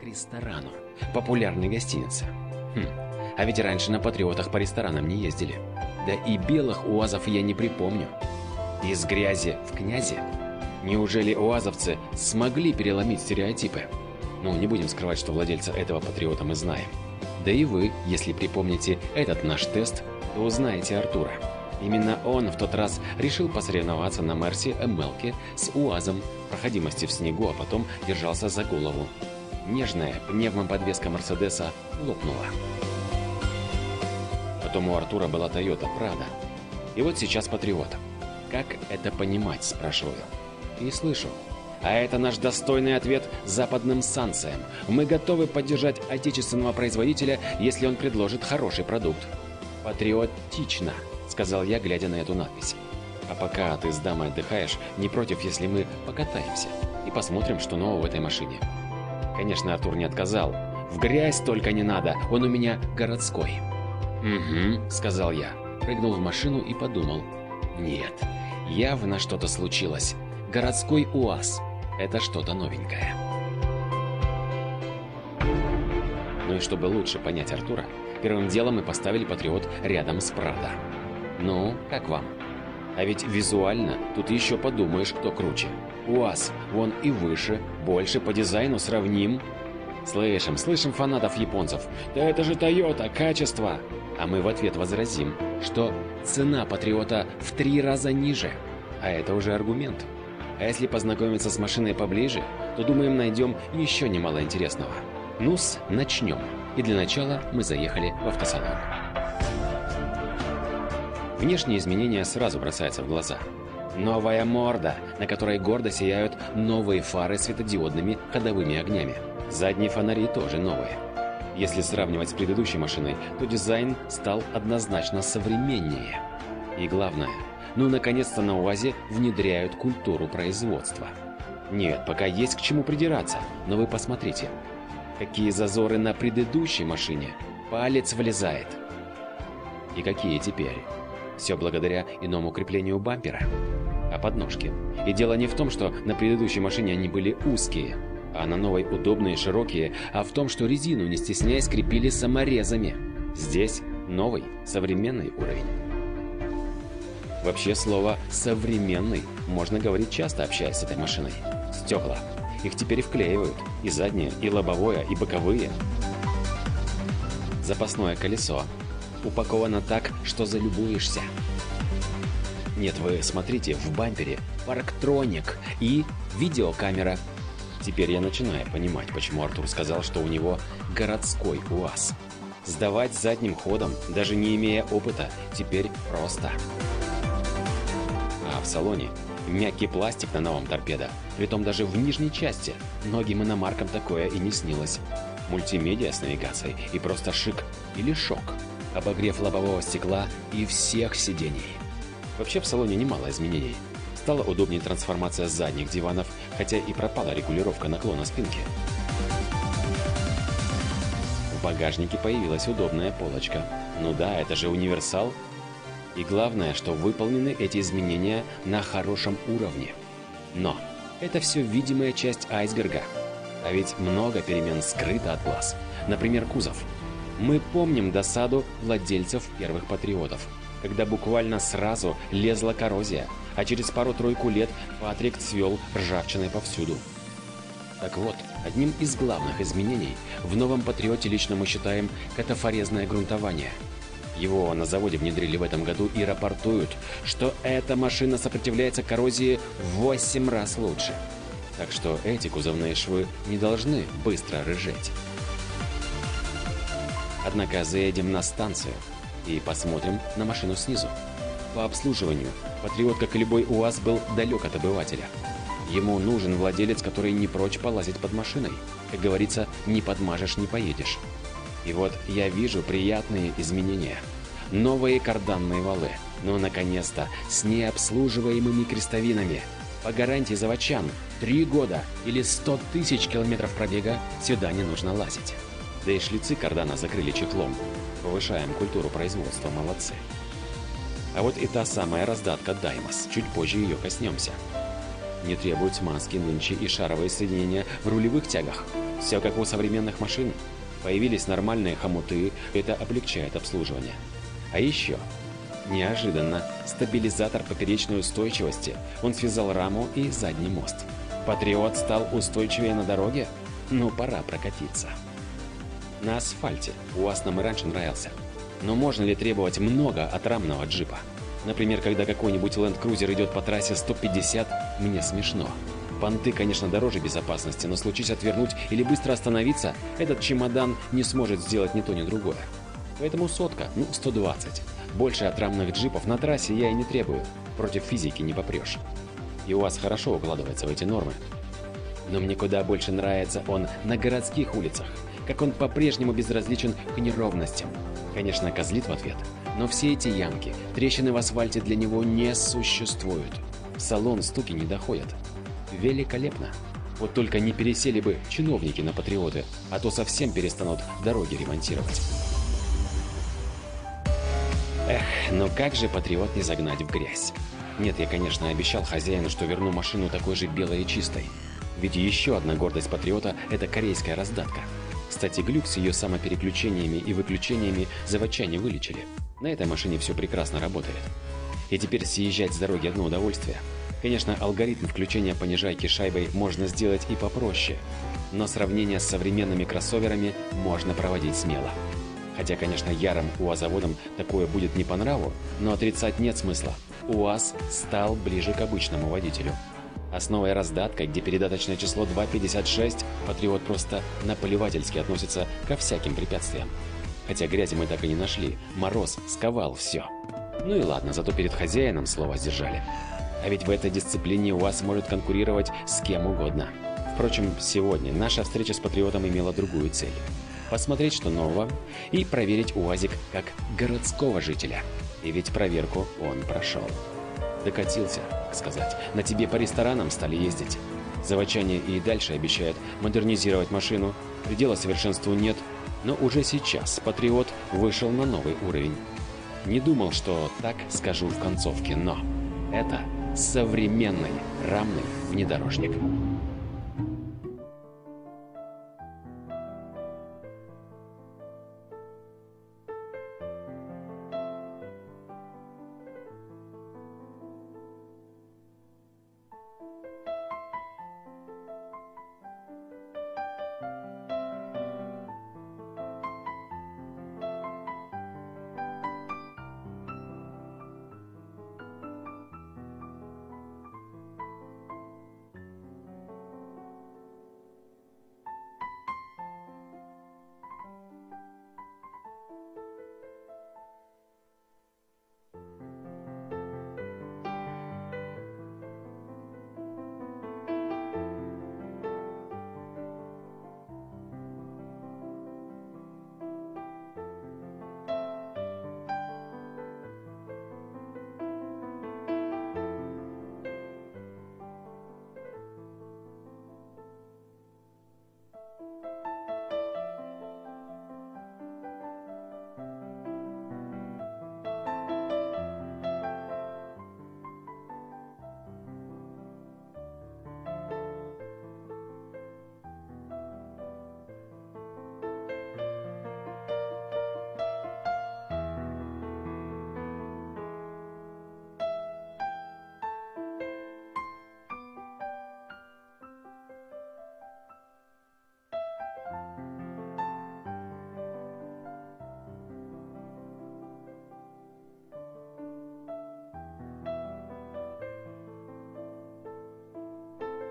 к ресторану. Популярная гостиница. А ведь раньше на патриотах по ресторанам не ездили. Да и белых уазов я не припомню. Из грязи в князи? Неужели уазовцы смогли переломить стереотипы? Ну, не будем скрывать, что владельца этого патриота мы знаем. Да и вы, если припомните этот наш тест, то узнаете Артура. Именно он в тот раз решил посоревноваться на Мерсе Эмэлке с УАЗом, проходимости в снегу, а потом держался за голову. Нежная пневмоподвеска Мерседеса лопнула. Потом у Артура была Тойота Прада. И вот сейчас патриот. Как это понимать, спрашиваю? Не слышу. А это наш достойный ответ западным санкциям. Мы готовы поддержать отечественного производителя, если он предложит хороший продукт. Патриотично, сказал я, глядя на эту надпись. А пока ты с дамой отдыхаешь, не против, если мы покатаемся и посмотрим, что нового в этой машине? Конечно, Артур не отказал. В грязь только не надо, он у меня городской. Угу, сказал я, прыгнул в машину и подумал. Нет, явно что-то случилось. Городской УАЗ – это что-то новенькое. Ну и чтобы лучше понять Артура, первым делом мы поставили Патриот рядом с Прада. Ну, как вам? А ведь визуально тут еще подумаешь, кто круче. УАЗ вон и выше, больше, по дизайну сравним. Слышим фанатов японцев. Да это же Тойота, качество! А мы в ответ возразим, что цена Патриота в 3 раза ниже. А это уже аргумент. А если познакомиться с машиной поближе, то, думаем, найдем еще немало интересного. Ну-с, начнем. И для начала мы заехали в автосалон. Внешние изменения сразу бросаются в глаза. Новая морда, на которой гордо сияют новые фары с светодиодными ходовыми огнями. Задние фонари тоже новые. Если сравнивать с предыдущей машиной, то дизайн стал однозначно современнее. И главное, ну, наконец-то на УАЗе внедряют культуру производства. Нет, пока есть к чему придираться, но вы посмотрите. Какие зазоры на предыдущей машине, палец влезает. И какие теперь? Все благодаря иному креплению бампера, а подножки. И дело не в том, что на предыдущей машине они были узкие, а на новой удобные и широкие, а в том, что резину, не стесняясь, крепили саморезами. Здесь новый, современный уровень. Вообще слово «современный» можно говорить часто, общаясь с этой машиной. Стекла. Их теперь вклеивают. И заднее, и лобовое, и боковые. Запасное колесо. Упаковано так, что залюбуешься. Нет, вы смотрите, в бампере парктроник и видеокамера. Теперь я начинаю понимать, почему Артур сказал, что у него городской УАЗ. Сдавать задним ходом, даже не имея опыта, теперь просто. В салоне мягкий пластик на новом торпедо, притом даже в нижней части. Многим иномаркам такое и не снилось. Мультимедиа с навигацией и просто шик или шок. Обогрев лобового стекла и всех сидений. Вообще в салоне немало изменений. Стала удобнее трансформация задних диванов, хотя и пропала регулировка наклона спинки. В багажнике появилась удобная полочка. Ну да, это же универсал. И главное, что выполнены эти изменения на хорошем уровне. Но это все видимая часть айсберга. А ведь много перемен скрыто от глаз. Например, кузов. Мы помним досаду владельцев первых патриотов, когда буквально сразу лезла коррозия, а через пару-тройку лет Патрик цвел ржавчиной повсюду. Так вот, одним из главных изменений в новом патриоте лично мы считаем катафорезное грунтование. Его на заводе внедрили в этом году и рапортуют, что эта машина сопротивляется коррозии в 8 раз лучше. Так что эти кузовные швы не должны быстро рыжеть. Однако заедем на станцию и посмотрим на машину снизу. По обслуживанию Патриот, как и любой УАЗ, был далек от обывателя. Ему нужен владелец, который не прочь полазить под машиной. Как говорится, не подмажешь, не поедешь. И вот я вижу приятные изменения. Новые карданные валы. Ну, наконец-то, с необслуживаемыми крестовинами. По гарантии заводчан, 3 года или 100 тысяч километров пробега сюда не нужно лазить. Да и шлицы кардана закрыли чехлом. Повышаем культуру производства, молодцы. А вот и та самая раздатка Даймос. Чуть позже ее коснемся. Не требуют смазки, нынче и шаровые соединения в рулевых тягах. Все как у современных машин. Появились нормальные хомуты, это облегчает обслуживание. А еще, неожиданно, стабилизатор поперечной устойчивости. Он связал раму и задний мост. Патриот стал устойчивее на дороге? Ну, пора прокатиться. На асфальте УАЗ нам и раньше нравился. Но можно ли требовать много от рамного джипа? Например, когда какой-нибудь ленд-крузер идет по трассе 150, мне смешно. Понты, конечно, дороже безопасности, но случись отвернуть или быстро остановиться, этот чемодан не сможет сделать ни то, ни другое. Поэтому сотка, ну 120. Больше от рамных джипов на трассе я и не требую. Против физики не попрешь. И УАЗ хорошо укладывается в эти нормы. Но мне куда больше нравится он на городских улицах, как он по-прежнему безразличен к неровностям. Конечно, козлит в ответ, но все эти ямки, трещины в асфальте для него не существуют. В салон стуки не доходят. Великолепно. Вот только не пересели бы чиновники на патриоты, а то совсем перестанут дороги ремонтировать. Эх, но как же патриот не загнать в грязь? Нет, я, конечно, обещал хозяину, что верну машину такой же белой и чистой. Ведь еще одна гордость патриота – это корейская раздатка. Кстати, Глюкс ее самопереключениями и выключениями заводчане вылечили. На этой машине все прекрасно работает. И теперь съезжать с дороги одно удовольствие. Конечно, алгоритм включения понижайки шайбой можно сделать и попроще, но сравнение с современными кроссоверами можно проводить смело. Хотя, конечно, ярым УАЗ-заводам такое будет не по нраву, но отрицать нет смысла. УАЗ стал ближе к обычному водителю. Основой раздатка, где передаточное число 256, патриот просто наплевательски относится ко всяким препятствиям. Хотя грязи мы так и не нашли, мороз сковал все. Ну и ладно, зато перед хозяином слово сдержали. А ведь в этой дисциплине УАЗ может конкурировать с кем угодно. Впрочем, сегодня наша встреча с патриотом имела другую цель. Посмотреть, что нового, и проверить УАЗик как городского жителя. И ведь проверку он прошел. Докатился, так сказать. На тебе по ресторанам стали ездить. Заводчане и дальше обещают модернизировать машину. Предела совершенству нет, но уже сейчас патриот вышел на новый уровень. Не думал, что так скажу в концовке, но это современный рамный внедорожник.